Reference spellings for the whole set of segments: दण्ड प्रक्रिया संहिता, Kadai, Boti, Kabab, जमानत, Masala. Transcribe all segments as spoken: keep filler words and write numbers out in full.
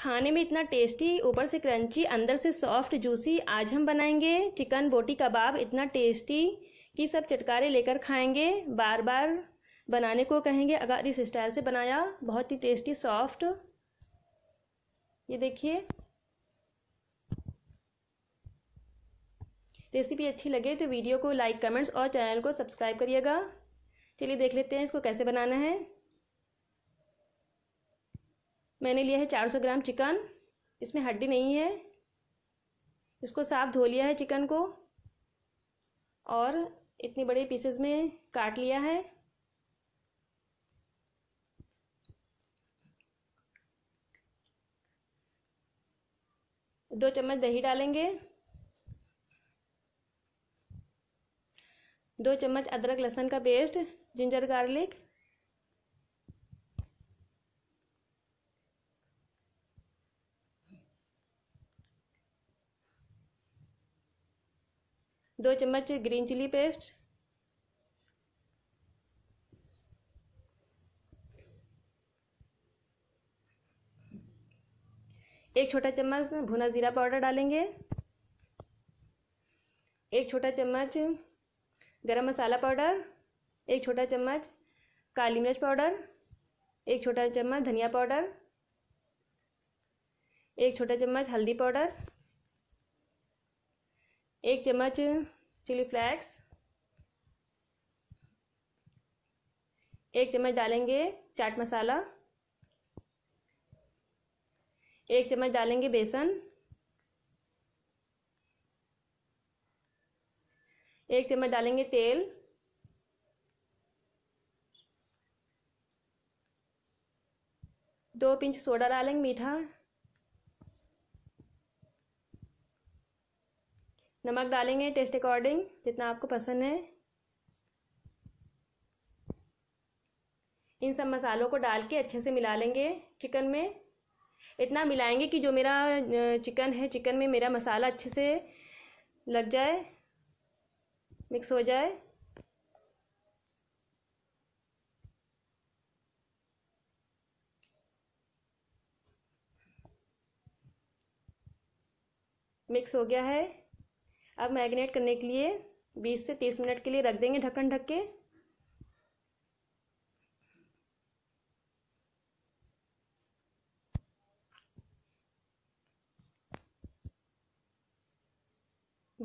खाने में इतना टेस्टी, ऊपर से क्रंची, अंदर से सॉफ्ट जूसी। आज हम बनाएंगे चिकन बोटी कबाब, इतना टेस्टी कि सब चटकारे लेकर खाएंगे, बार बार बनाने को कहेंगे अगर इस स्टाइल से बनाया। बहुत ही टेस्टी सॉफ्ट, ये देखिए। रेसिपी अच्छी लगे तो वीडियो को लाइक, कमेंट्स और चैनल को सब्सक्राइब करिएगा। चलिए देख लेते हैं इसको कैसे बनाना है। मैंने लिया है चार सौ ग्राम चिकन, इसमें हड्डी नहीं है। इसको साफ धो लिया है चिकन को और इतने बड़े पीसेस में काट लिया है। दो चम्मच दही डालेंगे, दो चम्मच अदरक लहसुन का पेस्ट, जिंजर गार्लिक, दो चम्मच ग्रीन चिली पेस्ट, एक छोटा चम्मच भुना जीरा पाउडर डालेंगे, एक छोटा चम्मच गरम मसाला पाउडर, एक छोटा चम्मच काली मिर्च पाउडर, एक छोटा चम्मच धनिया पाउडर, एक छोटा चम्मच हल्दी पाउडर, एक चम्मच चिली फ्लेक्स, एक चम्मच डालेंगे चाट मसाला, एक चम्मच डालेंगे बेसन, एक चम्मच डालेंगे तेल, दो पिंच सोडा डालेंगे मीठा, नमक डालेंगे टेस्ट अकॉर्डिंग जितना आपको पसंद है। इन सब मसालों को डाल के अच्छे से मिला लेंगे चिकन में। इतना मिलाएंगे कि जो मेरा चिकन है, चिकन में मेरा मसाला अच्छे से लग जाए, मिक्स हो जाए। मिक्स हो गया है। अब मैरिनेट करने के लिए बीस से तीस मिनट के लिए रख देंगे ढक्कन ढक के।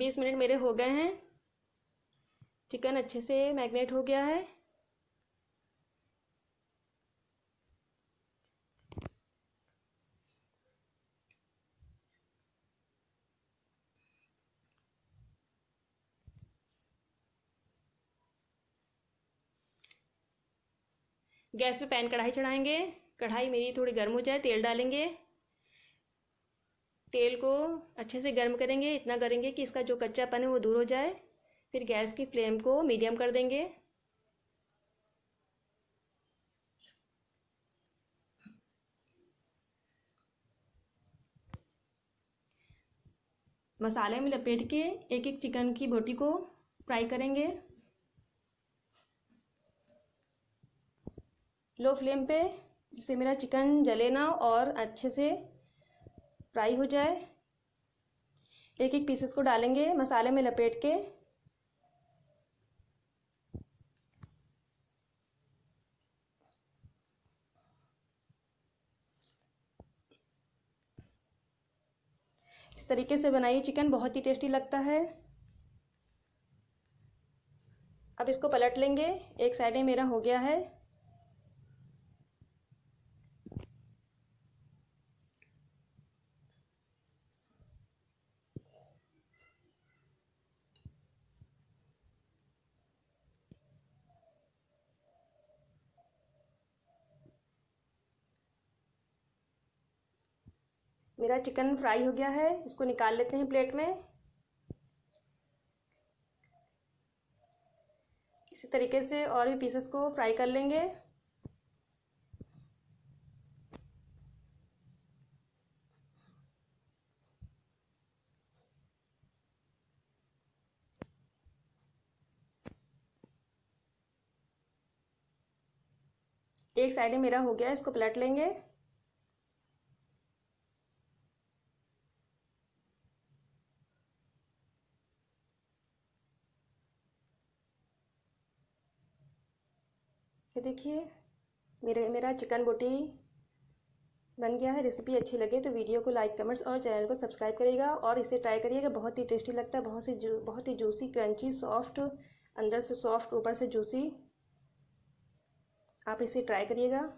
बीस मिनट मेरे हो गए हैं, चिकन अच्छे से मैरिनेट हो गया है। गैस पे पैन कढ़ाई चढ़ाएंगे। कढ़ाई मेरी थोड़ी गर्म हो जाए, तेल डालेंगे। तेल को अच्छे से गर्म करेंगे, इतना करेंगे कि इसका जो कच्चापन है वो दूर हो जाए। फिर गैस की फ्लेम को मीडियम कर देंगे। मसाले में लपेट के एक एक चिकन की बोटी को फ्राई करेंगे। लो फ्लेम पे, जिससे मेरा चिकन जले ना और अच्छे से फ्राई हो जाए। एक एक पीसेस को डालेंगे मसाले में लपेट के। इस तरीके से बनाइए चिकन, बहुत ही टेस्टी लगता है। अब इसको पलट लेंगे। एक साइड में मेरा हो गया है। मेरा चिकन फ्राई हो गया है, इसको निकाल लेते हैं प्लेट में। इसी तरीके से और भी पीसेस को फ्राई कर लेंगे। एक साइड मेरा हो गया, इसको पलट लेंगे। ये देखिए मेरे मेरा चिकन बोटी बन गया है। रेसिपी अच्छी लगे तो वीडियो को लाइक, कमेंट्स और चैनल को सब्सक्राइब करिएगा और इसे ट्राई करिएगा। बहुत ही टेस्टी लगता है, बहुत सी बहुत ही जूसी, क्रंची, सॉफ्ट, अंदर से सॉफ्ट ऊपर से जूसी। आप इसे ट्राई करिएगा।